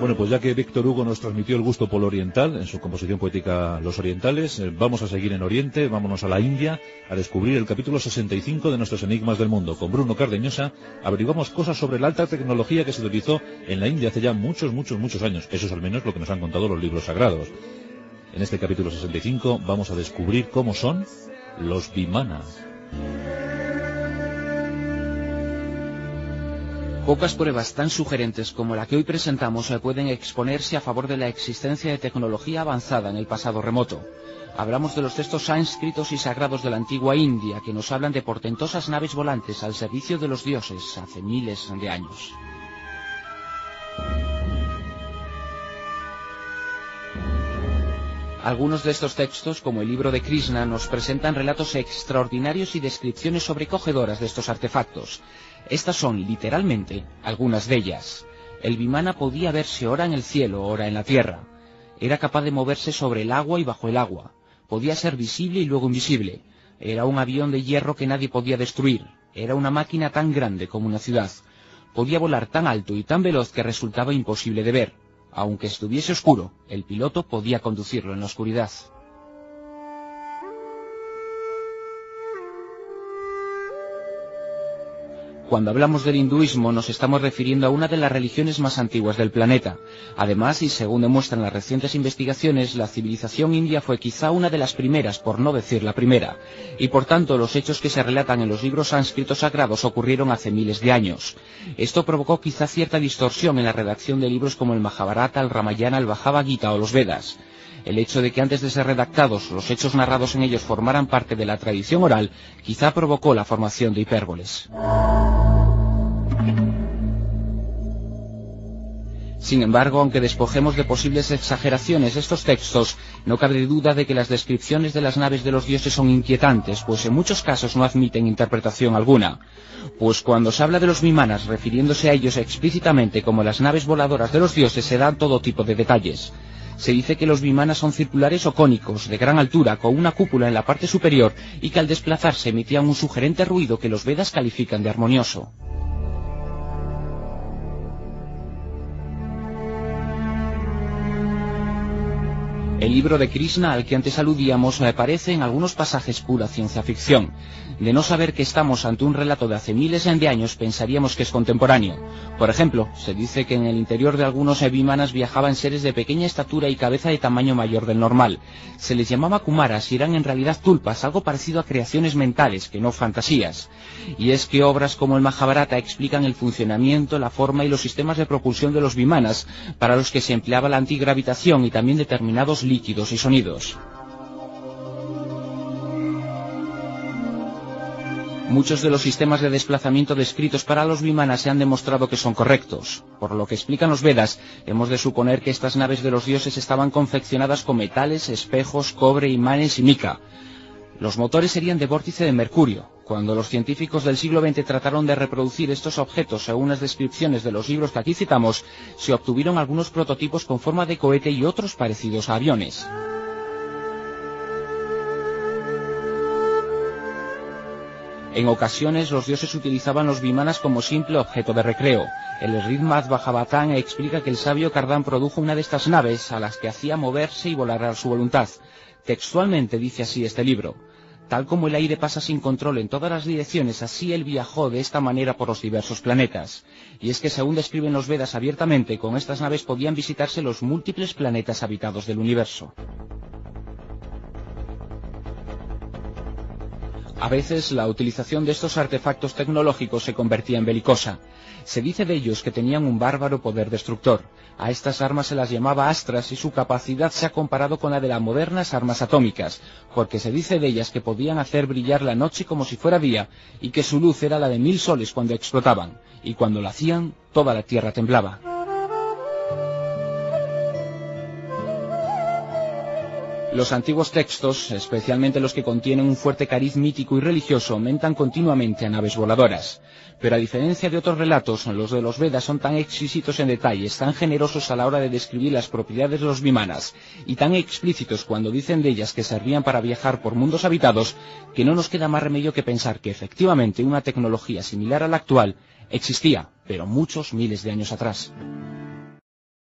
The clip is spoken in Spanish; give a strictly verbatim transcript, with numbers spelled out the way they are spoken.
Bueno, pues ya que Víctor Hugo nos transmitió el gusto por lo oriental en su composición poética Los Orientales, vamos a seguir en Oriente, vámonos a la India a descubrir el capítulo sesenta y cinco de Nuestros Enigmas del Mundo. Con Bruno Cardeñosa averiguamos cosas sobre la alta tecnología que se utilizó en la India hace ya muchos, muchos, muchos años. Eso es al menos lo que nos han contado los libros sagrados. En este capítulo sesenta y cinco vamos a descubrir cómo son los Vimana. Pocas pruebas tan sugerentes como la que hoy presentamos pueden exponerse a favor de la existencia de tecnología avanzada en el pasado remoto. Hablamos de los textos sánscritos y sagrados de la antigua India, que nos hablan de portentosas naves volantes al servicio de los dioses hace miles de años. Algunos de estos textos, como el libro de Krishna, nos presentan relatos extraordinarios y descripciones sobrecogedoras de estos artefactos. Estas son, literalmente, algunas de ellas. El Vimana podía verse ora en el cielo, ora en la tierra. Era capaz de moverse sobre el agua y bajo el agua. Podía ser visible y luego invisible. Era un avión de hierro que nadie podía destruir. Era una máquina tan grande como una ciudad. Podía volar tan alto y tan veloz que resultaba imposible de ver. Aunque estuviese oscuro, el piloto podía conducirlo en la oscuridad. Cuando hablamos del hinduismo nos estamos refiriendo a una de las religiones más antiguas del planeta. Además, y según demuestran las recientes investigaciones, la civilización india fue quizá una de las primeras, por no decir la primera. Y por tanto, los hechos que se relatan en los libros sánscritos sagrados ocurrieron hace miles de años. Esto provocó quizá cierta distorsión en la redacción de libros como el Mahabharata, el Ramayana, el Bhagavad Gita o los Vedas. El hecho de que antes de ser redactados los hechos narrados en ellos formaran parte de la tradición oral, quizá provocó la formación de hipérboles. Sin embargo, aunque despojemos de posibles exageraciones estos textos, no cabe duda de que las descripciones de las naves de los dioses son inquietantes, pues en muchos casos no admiten interpretación alguna. Pues cuando se habla de los Vimanas, refiriéndose a ellos explícitamente como las naves voladoras de los dioses, se dan todo tipo de detalles. Se dice que los Vimanas son circulares o cónicos, de gran altura, con una cúpula en la parte superior, y que al desplazarse emitían un sugerente ruido que los Vedas califican de armonioso. El libro de Krishna, al que antes aludíamos, aparece en algunos pasajes pura ciencia ficción. De no saber que estamos ante un relato de hace miles de años, pensaríamos que es contemporáneo. Por ejemplo, se dice que en el interior de algunos Vimanas viajaban seres de pequeña estatura y cabeza de tamaño mayor del normal. Se les llamaba kumaras y eran en realidad tulpas, algo parecido a creaciones mentales, que no fantasías. Y es que obras como el Mahabharata explican el funcionamiento, la forma y los sistemas de propulsión de los Vimanas, para los que se empleaba la antigravitación y también determinados líquidos y sonidos. Muchos de los sistemas de desplazamiento descritos para los Vimanas se han demostrado que son correctos. Por lo que explican los Vedas, hemos de suponer que estas naves de los dioses estaban confeccionadas con metales, espejos, cobre, imanes y mica. Los motores serían de vórtice de mercurio. Cuando los científicos del siglo veinte trataron de reproducir estos objetos según las descripciones de los libros que aquí citamos, se obtuvieron algunos prototipos con forma de cohete y otros parecidos a aviones. En ocasiones los dioses utilizaban los Vimanas como simple objeto de recreo. El Rig Veda Bhagavatán explica que el sabio Cardán produjo una de estas naves a las que hacía moverse y volar a su voluntad. Textualmente dice así este libro: tal como el aire pasa sin control en todas las direcciones, así él viajó de esta manera por los diversos planetas. Y es que según describen los Vedas abiertamente, con estas naves podían visitarse los múltiples planetas habitados del universo. A veces la utilización de estos artefactos tecnológicos se convertía en belicosa. Se dice de ellos que tenían un bárbaro poder destructor. A estas armas se las llamaba astras y su capacidad se ha comparado con la de las modernas armas atómicas, porque se dice de ellas que podían hacer brillar la noche como si fuera día y que su luz era la de mil soles cuando explotaban, y cuando lo hacían, toda la tierra temblaba. Los antiguos textos, especialmente los que contienen un fuerte cariz mítico y religioso, aumentan continuamente a naves voladoras. Pero a diferencia de otros relatos, los de los Vedas son tan exquisitos en detalles, tan generosos a la hora de describir las propiedades de los Vimanas, y tan explícitos cuando dicen de ellas que servían para viajar por mundos habitados, que no nos queda más remedio que pensar que efectivamente una tecnología similar a la actual existía, pero muchos miles de años atrás.